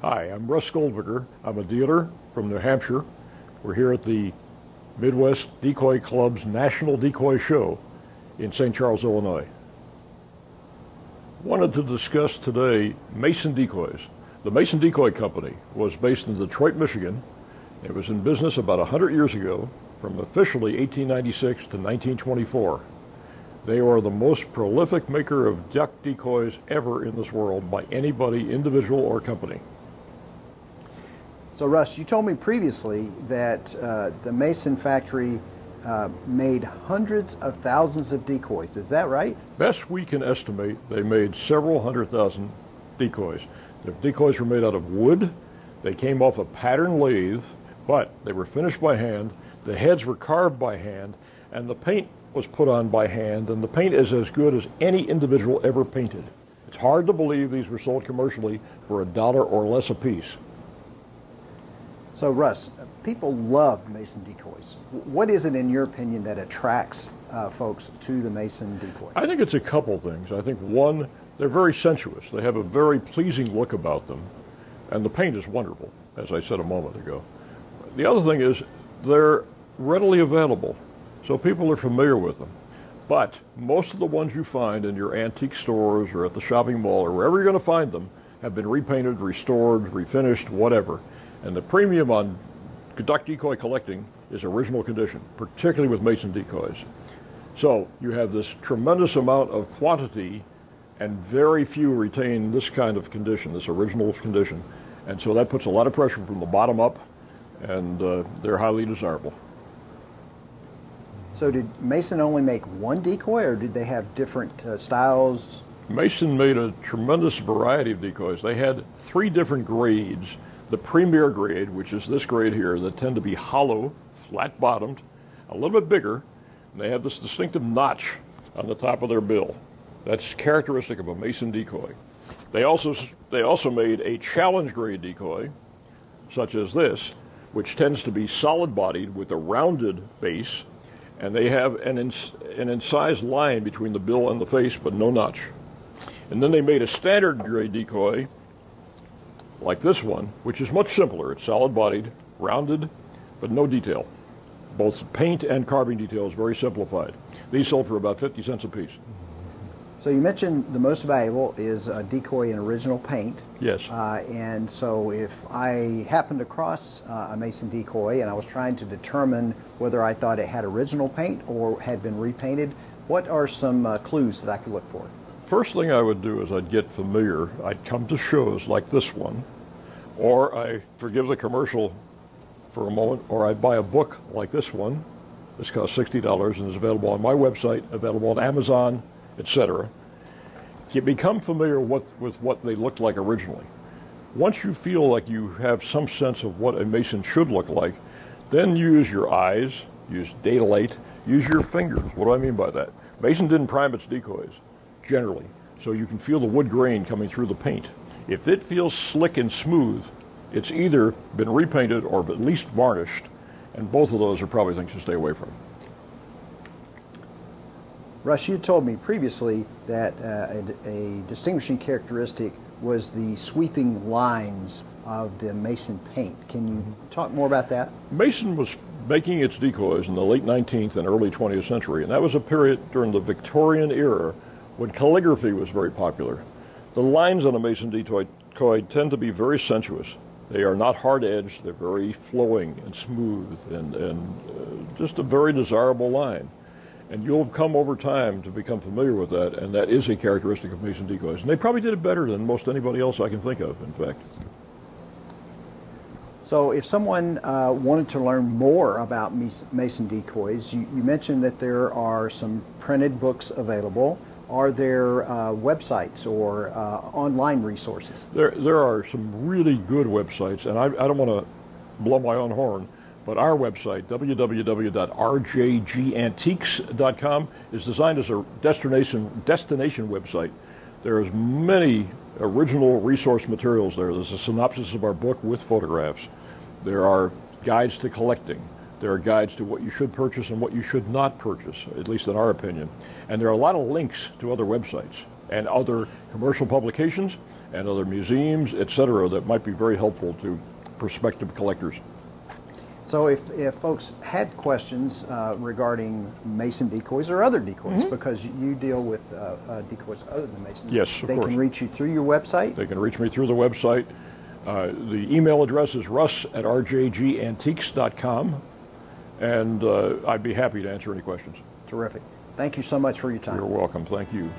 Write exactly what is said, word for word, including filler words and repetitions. Hi, I'm Russ Goldberger. I'm a dealer from New Hampshire. We're here at the Midwest Decoy Club's National Decoy Show in Saint Charles, Illinois. Wanted to discuss today Mason decoys. The Mason Decoy Company was based in Detroit, Michigan. It was in business about one hundred years ago, from officially eighteen ninety-six to nineteen twenty-four. They are the most prolific maker of duck decoys ever in this world by anybody, individual or company. So Russ, you told me previously that uh, the Mason factory uh, made hundreds of thousands of decoys. Is that right? Best we can estimate, they made several hundred thousand decoys. The decoys were made out of wood. They came off a pattern lathe, but they were finished by hand. The heads were carved by hand, and the paint was put on by hand, and the paint is as good as any individual ever painted. It's hard to believe these were sold commercially for a dollar or less a piece. So Russ, people love Mason decoys. What is it, in your opinion, that attracts uh, folks to the Mason decoy? I think it's a couple things. I think one, they're very sensuous. They have a very pleasing look about them, and the paint is wonderful, as I said a moment ago. The other thing is they're readily available, so people are familiar with them. But most of the ones you find in your antique stores or at the shopping mall or wherever you're going to find them have been repainted, restored, refinished, whatever. And the premium on duck decoy collecting is original condition, particularly with Mason decoys. So you have this tremendous amount of quantity, and very few retain this kind of condition, this original condition. And so that puts a lot of pressure from the bottom up, and uh, they're highly desirable. So did Mason only make one decoy, or did they have different uh, styles? Mason made a tremendous variety of decoys. They had three different grades. The premier grade, which is this grade here, that tend to be hollow, flat-bottomed, a little bit bigger, and they have this distinctive notch on the top of their bill. That's characteristic of a Mason decoy. They also, they also made a challenge grade decoy, such as this, which tends to be solid-bodied with a rounded base, and they have an, inc an incised line between the bill and the face, but no notch. And then they made a standard grade decoy, like this one, which is much simpler. It's solid-bodied, rounded, but no detail. Both paint and carving details very simplified. These sold for about fifty cents a piece. So you mentioned the most valuable is a decoy in original paint. Yes. Uh, and so if I happened across uh, a Mason decoy and I was trying to determine whether I thought it had original paint or had been repainted, what are some uh, clues that I could look for? First thing I would do is I'd get familiar. I'd come to shows like this one, or I forgive the commercial for a moment, or I'd buy a book like this one. This costs sixty dollars and is available on my website, available on Amazon, et cetera. You become familiar with, with what they looked like originally. Once you feel like you have some sense of what a Mason should look like, then use your eyes, use daylight, use your fingers. What do I mean by that? Mason didn't prime its decoys, generally, so you can feel the wood grain coming through the paint. If it feels slick and smooth, it's either been repainted or at least varnished, and both of those are probably things to stay away from. Russ, you told me previously that uh, a, a distinguishing characteristic was the sweeping lines of the Mason paint. Can you talk more about that? Mason was making its decoys in the late nineteenth and early twentieth century, and that was a period during the Victorian era when calligraphy was very popular. The lines on a Mason decoy tend to be very sensuous. They are not hard-edged, they're very flowing and smooth, and, and uh, just a very desirable line. And you'll come over time to become familiar with that, and that is a characteristic of Mason decoys. And they probably did it better than most anybody else I can think of, in fact. So if someone uh, wanted to learn more about Mason decoys, you, you mentioned that there are some printed books available. Are there uh, websites or uh, online resources? There, there are some really good websites, and I, I don't want to blow my own horn, but our website, w w w dot r j gantiques dot com, is designed as a destination, destination website There's many original resource materials there. There's a synopsis of our book with photographs. There are guides to collecting. There are guides to what you should purchase and what you should not purchase, at least in our opinion. And there are a lot of links to other websites and other commercial publications and other museums, et cetera, that might be very helpful to prospective collectors. So if, if folks had questions uh, regarding Mason decoys or other decoys, mm-hmm. because you deal with uh, uh, decoys other than Masons, yes, of they course. can reach you through your website? They can reach me through the website. Uh, the email address is russ at r j g antiques dot com, and uh, I'd be happy to answer any questions. Terrific. Thank you so much for your time. You're welcome. Thank you.